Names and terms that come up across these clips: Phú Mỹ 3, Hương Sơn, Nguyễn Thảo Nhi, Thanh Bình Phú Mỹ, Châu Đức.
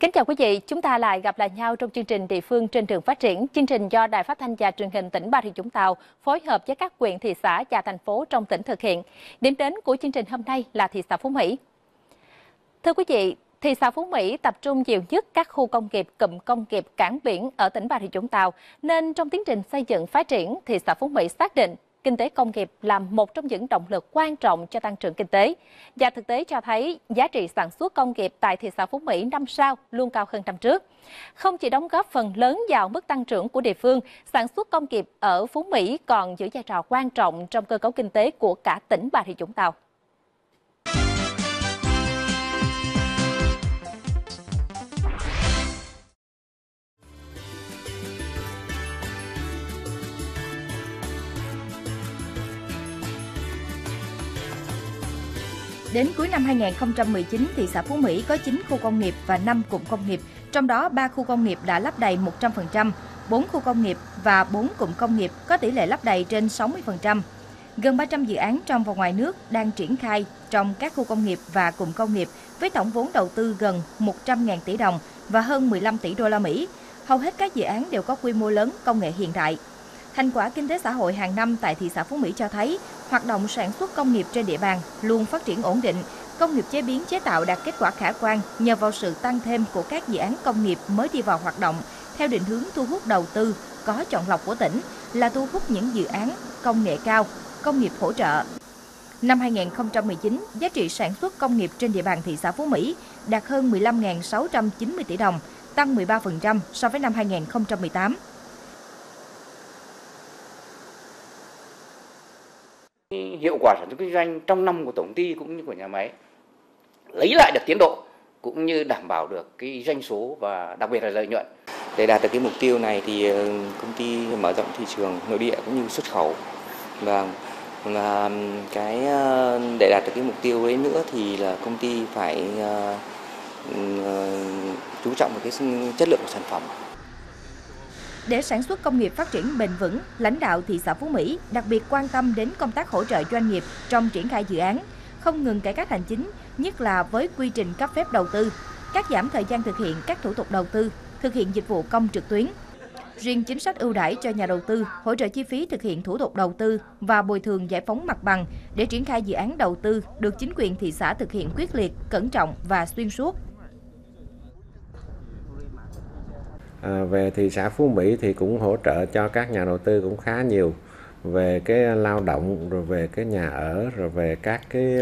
Kính chào quý vị, chúng ta lại gặp lại nhau trong chương trình Địa phương trên đường phát triển. Chương trình do Đài Phát thanh và Truyền hình tỉnh Bà Rịa - Vũng Tàu phối hợp với các huyện, thị xã và thành phố trong tỉnh thực hiện. Điểm đến của chương trình hôm nay là thị xã Phú Mỹ. Thưa quý vị, thị xã Phú Mỹ tập trung nhiều nhất các khu công nghiệp, cụm công nghiệp cảng biển ở tỉnh Bà Rịa - Vũng Tàu, nên trong tiến trình xây dựng phát triển, thị xã Phú Mỹ xác định kinh tế công nghiệp là một trong những động lực quan trọng cho tăng trưởng kinh tế. Và thực tế cho thấy giá trị sản xuất công nghiệp tại thị xã Phú Mỹ năm sau luôn cao hơn năm trước. Không chỉ đóng góp phần lớn vào mức tăng trưởng của địa phương, sản xuất công nghiệp ở Phú Mỹ còn giữ vai trò quan trọng trong cơ cấu kinh tế của cả tỉnh Bà Rịa - Vũng Tàu. Đến cuối năm 2019, thị xã Phú Mỹ có 9 khu công nghiệp và 5 cụm công nghiệp, trong đó 3 khu công nghiệp đã lấp đầy 100%, 4 khu công nghiệp và 4 cụm công nghiệp có tỷ lệ lấp đầy trên 60%. Gần 300 dự án trong và ngoài nước đang triển khai trong các khu công nghiệp và cụm công nghiệp với tổng vốn đầu tư gần 100.000 tỷ đồng và hơn 15 tỷ đô la Mỹ. Hầu hết các dự án đều có quy mô lớn, công nghệ hiện đại. Thành quả kinh tế xã hội hàng năm tại thị xã Phú Mỹ cho thấy hoạt động sản xuất công nghiệp trên địa bàn luôn phát triển ổn định, công nghiệp chế biến chế tạo đạt kết quả khả quan nhờ vào sự tăng thêm của các dự án công nghiệp mới đi vào hoạt động theo định hướng thu hút đầu tư có chọn lọc của tỉnh là thu hút những dự án công nghệ cao, công nghiệp hỗ trợ. Năm 2019, giá trị sản xuất công nghiệp trên địa bàn thị xã Phú Mỹ đạt hơn 15.690 tỷ đồng, tăng 13% so với năm 2018. Hiệu quả sản xuất kinh doanh trong năm của tổng ty cũng như của nhà máy lấy lại được tiến độ cũng như đảm bảo được cái doanh số và đặc biệt là lợi nhuận. Để đạt được cái mục tiêu này thì công ty mở rộng thị trường nội địa cũng như xuất khẩu, và cái để đạt được cái mục tiêu đấy nữa thì là công ty phải chú trọng vào cái chất lượng của sản phẩm. Để sản xuất công nghiệp phát triển bền vững, lãnh đạo thị xã Phú Mỹ đặc biệt quan tâm đến công tác hỗ trợ doanh nghiệp trong triển khai dự án, không ngừng cải cách hành chính, nhất là với quy trình cấp phép đầu tư, cắt giảm thời gian thực hiện các thủ tục đầu tư, thực hiện dịch vụ công trực tuyến. Riêng chính sách ưu đãi cho nhà đầu tư, hỗ trợ chi phí thực hiện thủ tục đầu tư và bồi thường giải phóng mặt bằng để triển khai dự án đầu tư được chính quyền thị xã thực hiện quyết liệt, cẩn trọng và xuyên suốt. Về thị xã Phú Mỹ thì cũng hỗ trợ cho các nhà đầu tư cũng khá nhiều về cái lao động, rồi về cái nhà ở, rồi về các cái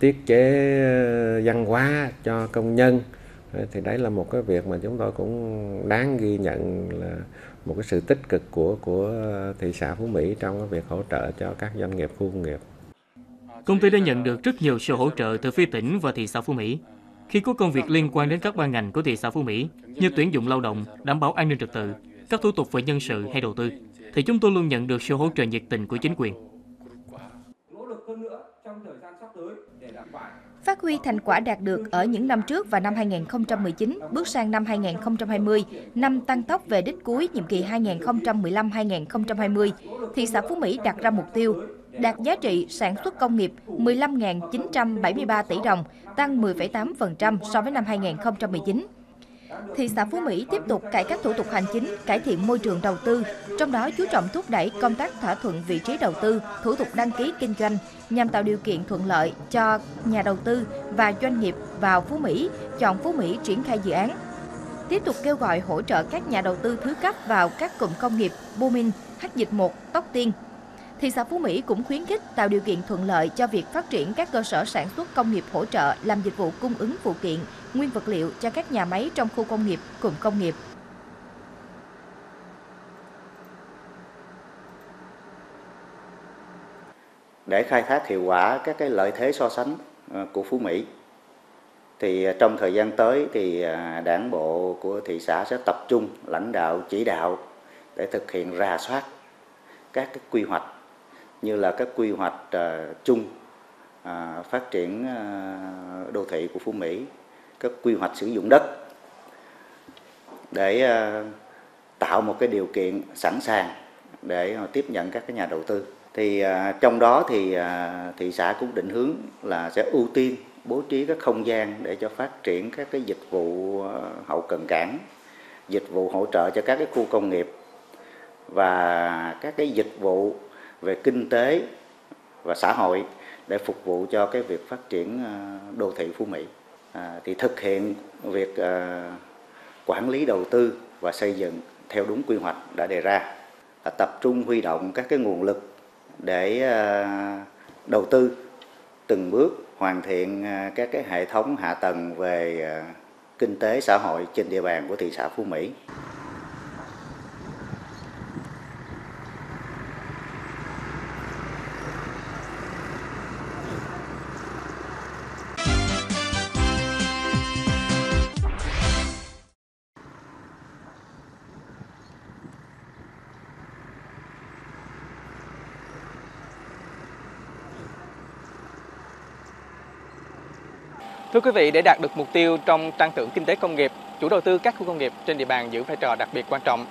tiết chế văn hóa cho công nhân. Thì đấy là một cái việc mà chúng tôi cũng đáng ghi nhận là một cái sự tích cực của thị xã Phú Mỹ trong cái việc hỗ trợ cho các doanh nghiệp khu công nghiệp. Công ty đã nhận được rất nhiều sự hỗ trợ từ phía tỉnh và thị xã Phú Mỹ. Khi có công việc liên quan đến các ban ngành của thị xã Phú Mỹ như tuyển dụng lao động, đảm bảo an ninh trật tự, các thủ tục về nhân sự hay đầu tư, thì chúng tôi luôn nhận được sự hỗ trợ nhiệt tình của chính quyền. Phát huy thành quả đạt được ở những năm trước và năm 2019, bước sang năm 2020, năm tăng tốc về đích cuối nhiệm kỳ 2015-2020, thị xã Phú Mỹ đặt ra mục tiêu đạt giá trị sản xuất công nghiệp 15.973 tỷ đồng, tăng 10,8% so với năm 2019. Thị xã Phú Mỹ tiếp tục cải cách thủ tục hành chính, cải thiện môi trường đầu tư, trong đó chú trọng thúc đẩy công tác thỏa thuận vị trí đầu tư, thủ tục đăng ký kinh doanh nhằm tạo điều kiện thuận lợi cho nhà đầu tư và doanh nghiệp vào Phú Mỹ, chọn Phú Mỹ triển khai dự án. Tiếp tục kêu gọi hỗ trợ các nhà đầu tư thứ cấp vào các cụm công nghiệp Bumin, Hắc Dịch 1, Tóc Tiên. Thị xã Phú Mỹ cũng khuyến khích tạo điều kiện thuận lợi cho việc phát triển các cơ sở sản xuất công nghiệp hỗ trợ làm dịch vụ cung ứng phụ kiện, nguyên vật liệu cho các nhà máy trong khu công nghiệp, cụm công nghiệp. Để khai thác hiệu quả các cái lợi thế so sánh của Phú Mỹ, thì trong thời gian tới thì Đảng bộ của thị xã sẽ tập trung lãnh đạo chỉ đạo để thực hiện rà soát các cái quy hoạch, như là các quy hoạch chung phát triển đô thị của Phú Mỹ, các quy hoạch sử dụng đất để tạo một cái điều kiện sẵn sàng để tiếp nhận các cái nhà đầu tư. Thì trong đó thì thị xã cũng định hướng là sẽ ưu tiên bố trí các không gian để cho phát triển các cái dịch vụ hậu cần cảng, dịch vụ hỗ trợ cho các cái khu công nghiệp và các cái dịch vụ về kinh tế và xã hội để phục vụ cho cái việc phát triển đô thị Phú Mỹ. Thì thực hiện việc quản lý đầu tư và xây dựng theo đúng quy hoạch đã đề ra, tập trung huy động các cái nguồn lực để đầu tư từng bước hoàn thiện các cái hệ thống hạ tầng về kinh tế xã hội trên địa bàn của thị xã Phú Mỹ. Thưa quý vị, để đạt được mục tiêu trong tăng trưởng kinh tế công nghiệp, chủ đầu tư các khu công nghiệp trên địa bàn giữ vai trò đặc biệt quan trọng.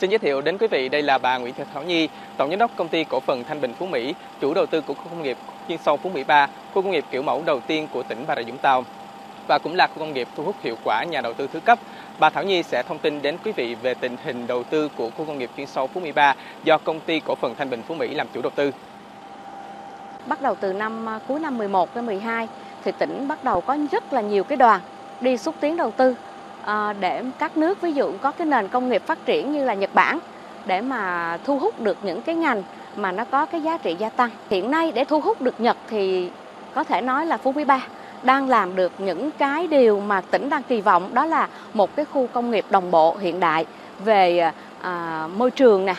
Xin giới thiệu đến quý vị, đây là bà Nguyễn Thảo Nhi, tổng giám đốc công ty cổ phần Thanh Bình Phú Mỹ, chủ đầu tư của khu công nghiệp chuyên sâu Phú Mỹ 3, khu công nghiệp kiểu mẫu đầu tiên của tỉnh Bà Rịa - Vũng Tàu và cũng là khu công nghiệp thu hút hiệu quả nhà đầu tư thứ cấp. Bà Thảo Nhi sẽ thông tin đến quý vị về tình hình đầu tư của khu công nghiệp chuyên sâu Phú Mỹ 3 do công ty cổ phần Thanh Bình Phú Mỹ làm chủ đầu tư. Bắt đầu từ cuối năm 11 đến 12 thì tỉnh bắt đầu có rất là nhiều cái đoàn đi xúc tiến đầu tư để các nước, ví dụ có cái nền công nghiệp phát triển như là Nhật Bản, để mà thu hút được những cái ngành mà nó có cái giá trị gia tăng. Hiện nay để thu hút được Nhật thì có thể nói là Phú Mỹ 3 đang làm được những cái điều mà tỉnh đang kỳ vọng, đó là một cái khu công nghiệp đồng bộ hiện đại về môi trường nè.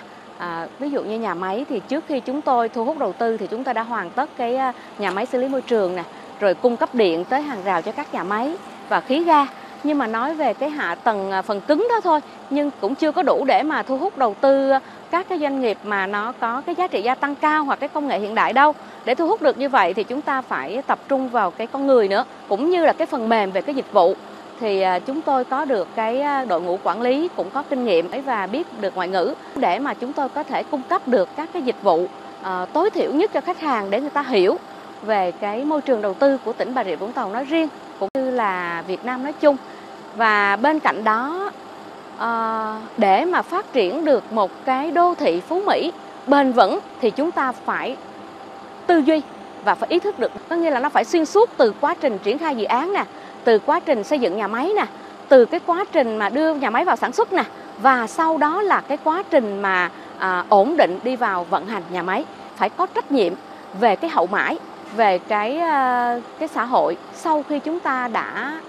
Ví dụ như nhà máy thì trước khi chúng tôi thu hút đầu tư thì chúng tôi đã hoàn tất cái nhà máy xử lý môi trường nè, rồi cung cấp điện tới hàng rào cho các nhà máy và khí ga. Nhưng mà nói về cái hạ tầng phần cứng đó thôi, nhưng cũng chưa có đủ để mà thu hút đầu tư các cái doanh nghiệp mà nó có cái giá trị gia tăng cao hoặc cái công nghệ hiện đại đâu. Để thu hút được như vậy thì chúng ta phải tập trung vào cái con người nữa, cũng như là cái phần mềm về cái dịch vụ. Thì chúng tôi có được cái đội ngũ quản lý cũng có kinh nghiệm và biết được ngoại ngữ để mà chúng tôi có thể cung cấp được các cái dịch vụ tối thiểu nhất cho khách hàng, để người ta hiểu về cái môi trường đầu tư của tỉnh Bà Rịa - Vũng Tàu nói riêng, cũng như là Việt Nam nói chung. Và bên cạnh đó, để mà phát triển được một cái đô thị Phú Mỹ bền vững thì chúng ta phải tư duy và phải ý thức được, có nghĩa là nó phải xuyên suốt từ quá trình triển khai dự án nè, từ quá trình xây dựng nhà máy nè, từ cái quá trình mà đưa nhà máy vào sản xuất nè, và sau đó là cái quá trình mà ổn định đi vào vận hành nhà máy. Phải có trách nhiệm về cái hậu mãi, về cái xã hội sau khi chúng ta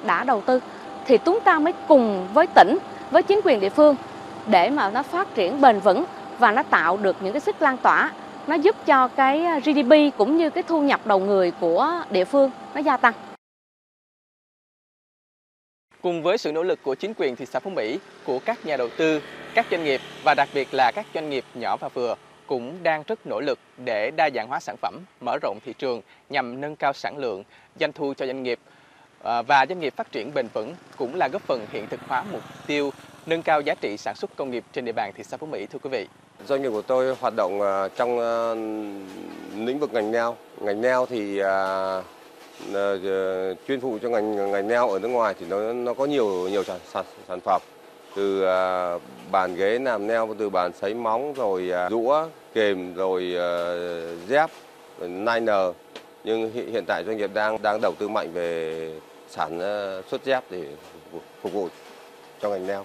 đã đầu tư, thì chúng ta mới cùng với tỉnh, với chính quyền địa phương để mà nó phát triển bền vững và nó tạo được những cái sức lan tỏa, nó giúp cho cái GDP cũng như cái thu nhập đầu người của địa phương nó gia tăng. Cùng với sự nỗ lực của chính quyền thị xã Phú Mỹ, của các nhà đầu tư, các doanh nghiệp và đặc biệt là các doanh nghiệp nhỏ và vừa cũng đang rất nỗ lực để đa dạng hóa sản phẩm, mở rộng thị trường nhằm nâng cao sản lượng, doanh thu cho doanh nghiệp. Và doanh nghiệp phát triển bền vững cũng là góp phần hiện thực hóa mục tiêu nâng cao giá trị sản xuất công nghiệp trên địa bàn thị xã Phú Mỹ, thưa quý vị. Doanh nghiệp của tôi hoạt động trong lĩnh vực ngành neo. Ngành neo thì chuyên phụ cho ngành neo ở nước ngoài thì nó có nhiều sản phẩm, từ bàn ghế làm neo, từ bàn sấy móng, rồi đũa, kềm, rồi dép, nylon. Nhưng hiện tại doanh nghiệp đang đầu tư mạnh về sản xuất dép để phục vụ cho ngành neo.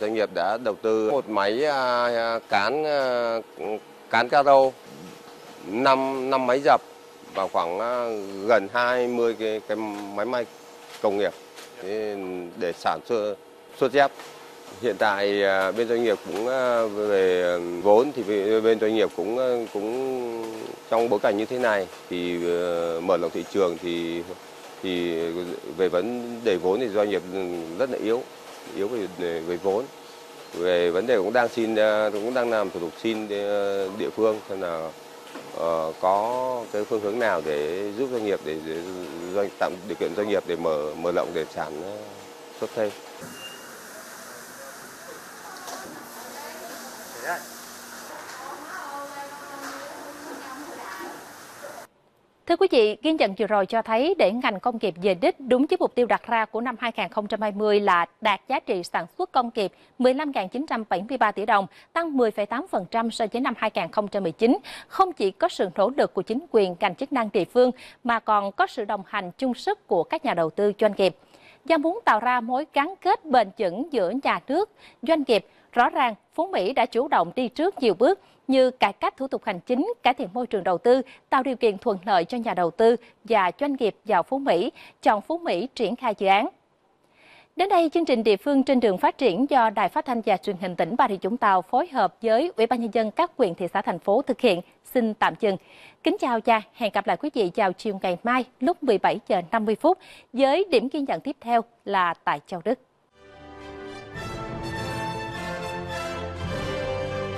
Doanh nghiệp đã đầu tư một máy cán caro, 5 máy dập và khoảng gần 20 cái máy may công nghiệp để sản xuất dép. Hiện tại bên doanh nghiệp cũng về vốn thì bên doanh nghiệp cũng trong bối cảnh như thế này thì mở rộng thị trường thì về vấn đề vốn thì doanh nghiệp rất là yếu về vốn. Về vấn đề cũng đang làm thủ tục xin địa phương xem là có cái phương hướng nào để giúp doanh nghiệp để tạo điều kiện doanh nghiệp để mở rộng để sản xuất thêm. Thưa quý vị, ghi nhận vừa rồi cho thấy để ngành công nghiệp về đích đúng với mục tiêu đặt ra của năm 2020 là đạt giá trị sản xuất công nghiệp 15.973 tỷ đồng, tăng 10,8% so với năm 2019. Không chỉ có sự nỗ lực của chính quyền, ngành chức năng địa phương mà còn có sự đồng hành chung sức của các nhà đầu tư doanh nghiệp. Do muốn tạo ra mối gắn kết bền vững giữa nhà nước, doanh nghiệp, rõ ràng Phú Mỹ đã chủ động đi trước nhiều bước như cải cách thủ tục hành chính, cải thiện môi trường đầu tư, tạo điều kiện thuận lợi cho nhà đầu tư và doanh nghiệp vào Phú Mỹ, chọn Phú Mỹ triển khai dự án. Đến đây, chương trình Địa phương trên đường phát triển do Đài Phát thanh và Truyền hình tỉnh Bà Rịa - Vũng Tàu phối hợp với Ủy ban Nhân dân các huyện, thị xã, thành phố thực hiện xin tạm dừng. Kính chào và hẹn gặp lại quý vị vào chiều ngày mai lúc 17:50 với điểm ghi nhận tiếp theo là tại Châu Đức.